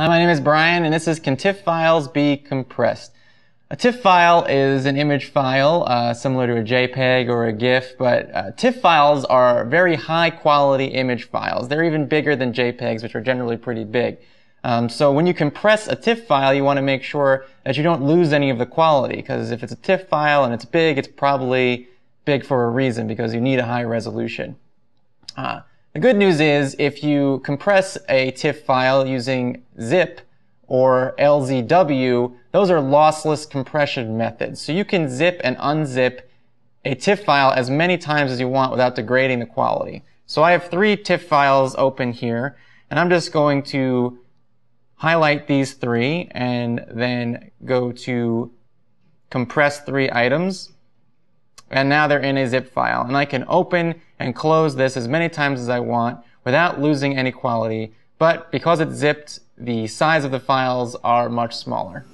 Hi, my name is Brian, and this is Can TIFF Files Be Compressed? A TIFF file is an image file similar to a JPEG or a GIF, but TIFF files are very high-quality image files. They're even bigger than JPEGs, which are generally pretty big. So when you compress a TIFF file, you want to make sure that you don't lose any of the quality, because if it's a TIFF file and it's big, it's probably big for a reason, because you need a high resolution. The good news is, if you compress a TIFF file using zip or LZW, those are lossless compression methods. So you can zip and unzip a TIFF file as many times as you want without degrading the quality. So I have 3 TIFF files open here, and I'm just going to highlight these 3 and then go to compress 3 items. And now they're in a zip file. And I can open and close this as many times as I want without losing any quality. But because it's zipped, the size of the files are much smaller.